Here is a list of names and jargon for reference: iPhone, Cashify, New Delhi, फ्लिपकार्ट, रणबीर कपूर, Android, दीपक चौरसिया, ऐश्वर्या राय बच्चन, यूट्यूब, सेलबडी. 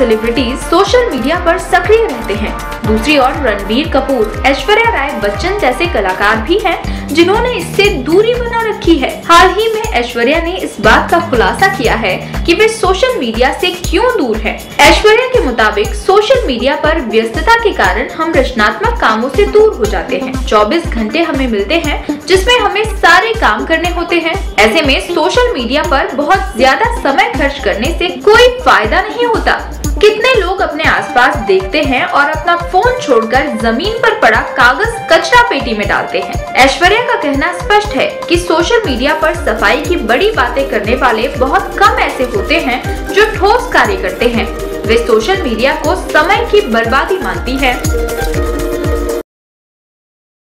Celebrities social media पर सक्रिय रहते हैं। दूसरी ओर रणबीर कपूर, ऐश्वर्या राय बच्चन जैसे कलाकार भी हैं, जिन्होंने इससे दूरी बना रखी है। हाल ही में ऐश्वर्या ने इस बात का खुलासा किया है कि वे सोशल मीडिया से क्यों दूर हैं। ऐश्वर्या के मुताबिक सोशल मीडिया पर व्यस्तता के कारण हम रचनात्मक कामों से दूर हो जाते हैं। 24 घंटे हमें मिलते हैं जिसमें हमें सारे काम करने होते हैं। ऐसे में सोशल मीडिया पर बहुत ज्यादा समय खर्च करने से कोई फायदा नहीं होता। कितने लोग अपने आसपास देखते हैं और अपना फोन छोड़कर जमीन पर पड़ा कागज कचरा पेटी में डालते हैं। ऐश्वर्या का कहना स्पष्ट है कि सोशल मीडिया पर सफाई की बड़ी बातें करने वाले बहुत कम ऐसे होते हैं जो ठोस कार्य करते हैं। वे सोशल मीडिया को समय की बर्बादी मानती है।